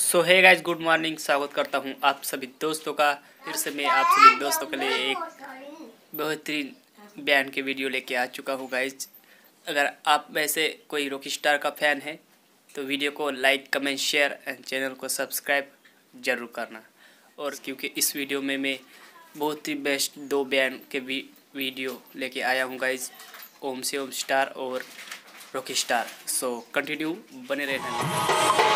सो hey guys, good morning. स्वागत करता हूँ आप सभी दोस्तों का। फिर से मैं आप सभी दोस्तों के लिए एक बेहतरीन बैंड के वीडियो लेके आ चुका हूँ गाइस। अगर आप वैसे कोई रॉकी स्टार का फैन है तो वीडियो को like, comment, share and channel को सब्सक्राइब जरूर करना। और क्योंकि इस वीडियो में मैं बहुत ही बेस्ट दो बैंड के वीडियो लेके आया हूँ गाइज, ओम से ओम स्टार और रॉकी स्टार। सो कंटिन्यू बने रहना।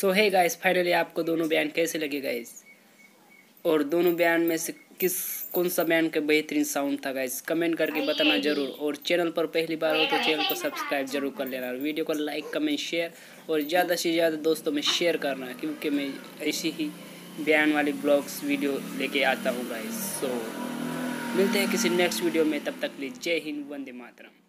सो है गाइस, फाइनली आपको दोनों बयान कैसे लगे गाइस, और दोनों बयान में से कौन सा बयान का बेहतरीन साउंड था गाइस, कमेंट करके बताना ज़रूर। और चैनल पर पहली बार हो तो चैनल को सब्सक्राइब जरूर कर लेना, और वीडियो को लाइक कमेंट शेयर और ज़्यादा से ज़्यादा दोस्तों में शेयर करना, क्योंकि मैं ऐसी ही बयान वाली ब्लॉग्स वीडियो लेके आता हूँ गाइस। सो मिलते हैं किसी नेक्स्ट वीडियो में, तब तक के लिए जय हिंद, वंदे मातरम।